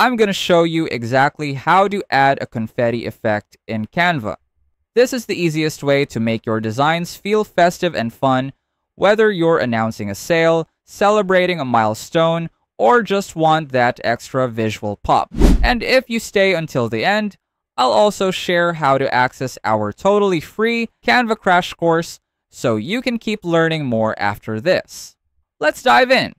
I'm going to show you exactly how to add a confetti effect in Canva. This is the easiest way to make your designs feel festive and fun, whether you're announcing a sale, celebrating a milestone, or just want that extra visual pop. And if you stay until the end, I'll also share how to access our totally free Canva crash course so you can keep learning more after this. Let's dive in.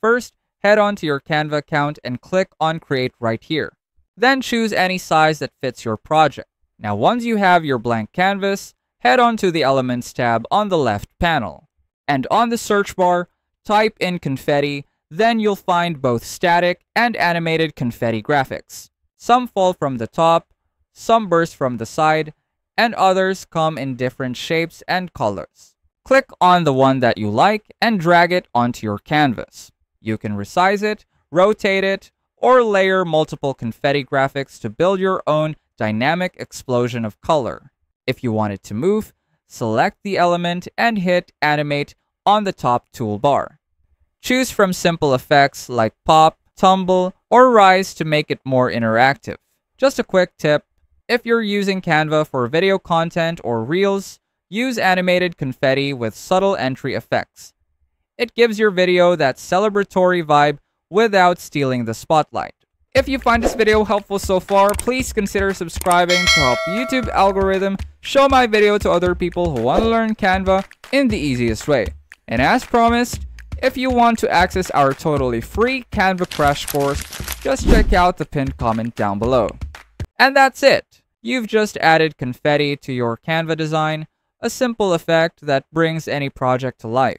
First, head on to your Canva account and click on Create right here. Then choose any size that fits your project. Now once you have your blank canvas, head on to the Elements tab on the left panel. And on the search bar, type in confetti, then you'll find both static and animated confetti graphics. Some fall from the top, some burst from the side, and others come in different shapes and colors. Click on the one that you like and drag it onto your canvas. You can resize it, rotate it, or layer multiple confetti graphics to build your own dynamic explosion of color. If you want it to move, select the element and hit Animate on the top toolbar. Choose from simple effects like pop, tumble, or rise to make it more interactive. Just a quick tip, if you're using Canva for video content or reels, use animated confetti with subtle entry effects. It gives your video that celebratory vibe without stealing the spotlight. If you find this video helpful so far, please consider subscribing to help YouTube algorithm show my video to other people who want to learn Canva in the easiest way. And as promised, if you want to access our totally free Canva crash course, just check out the pinned comment down below. And that's it! You've just added confetti to your Canva design, a simple effect that brings any project to life.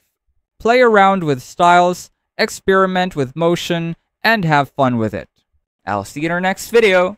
Play around with styles, experiment with motion, and have fun with it. I'll see you in our next video.